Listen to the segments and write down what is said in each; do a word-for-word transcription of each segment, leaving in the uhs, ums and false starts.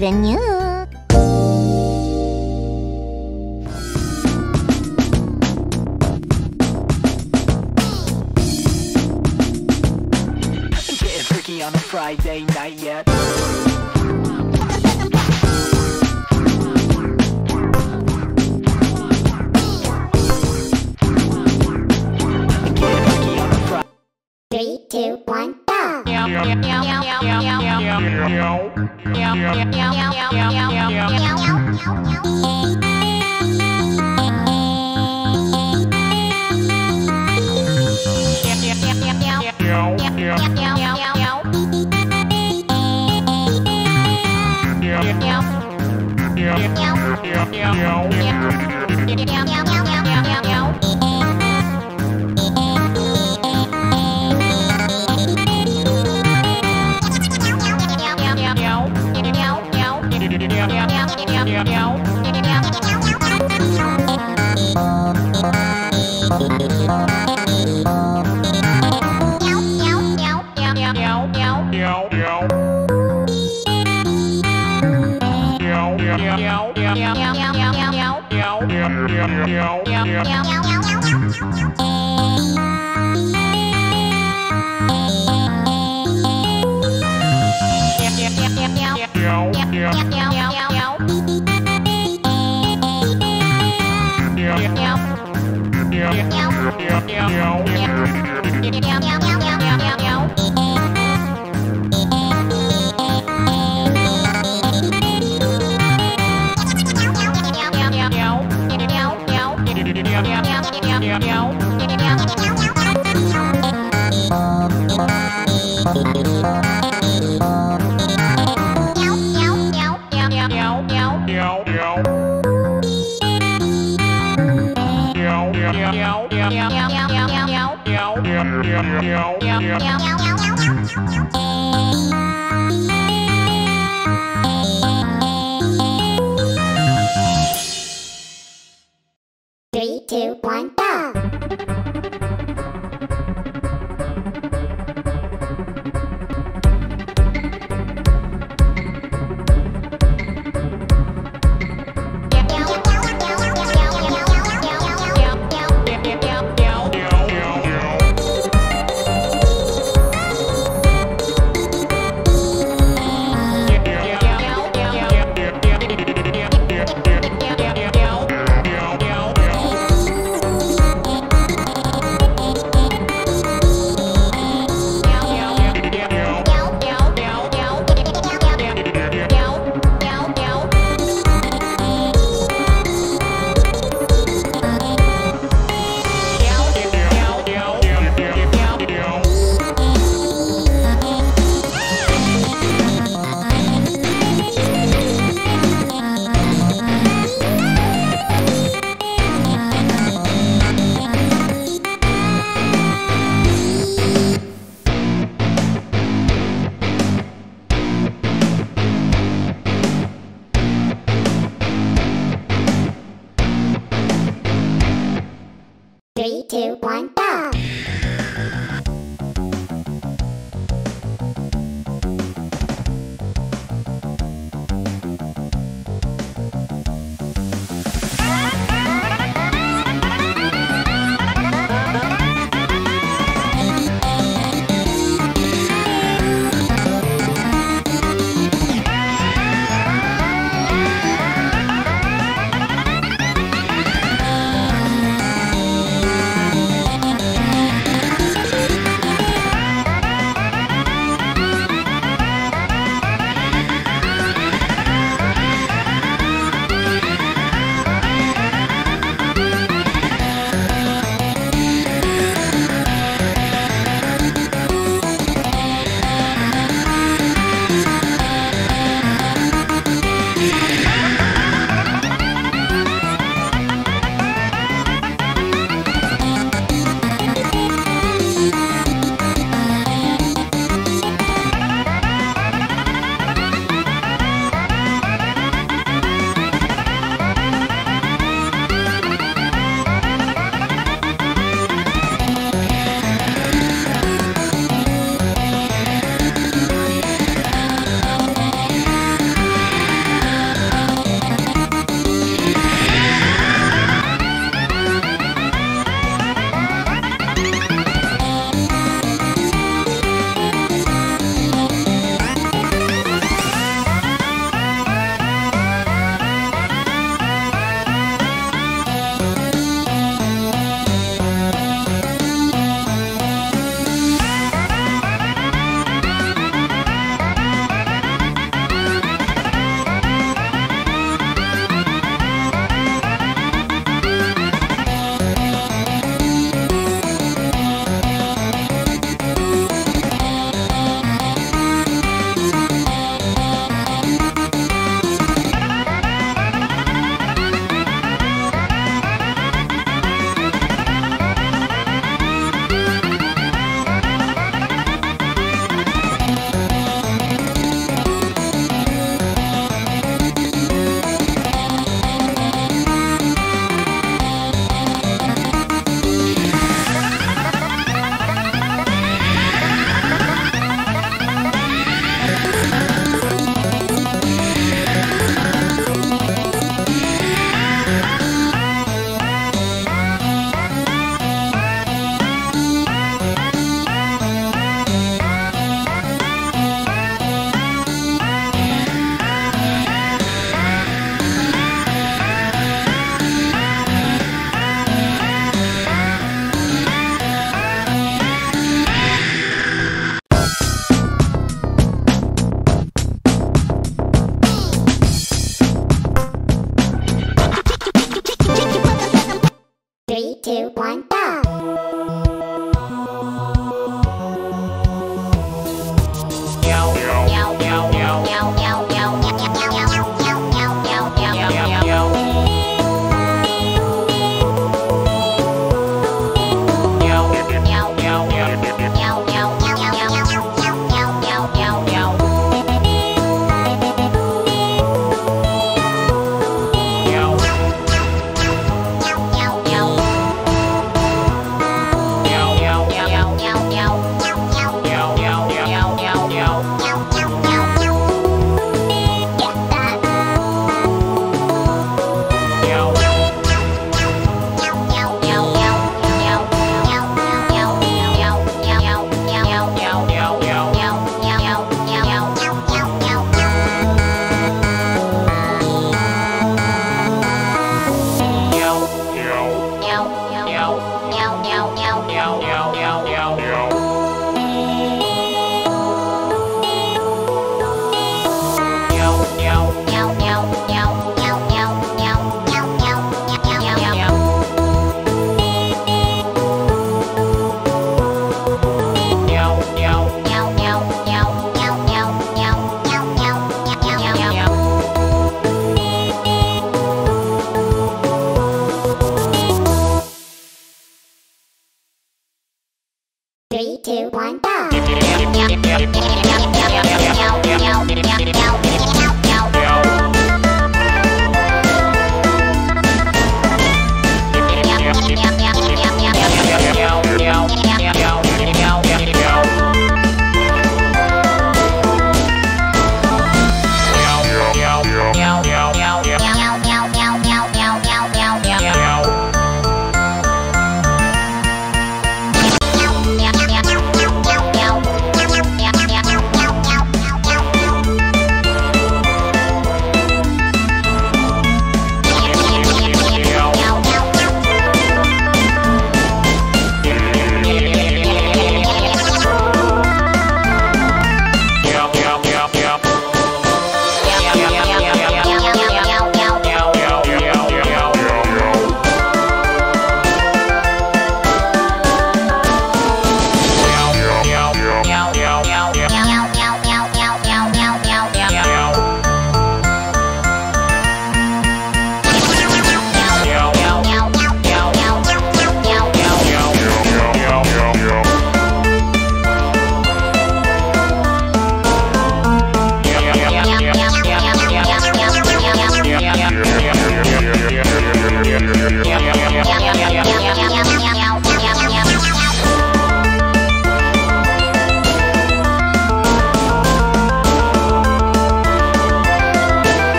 brand new. On a Friday night yet. Three, two, one, go!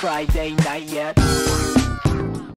Friday night yet.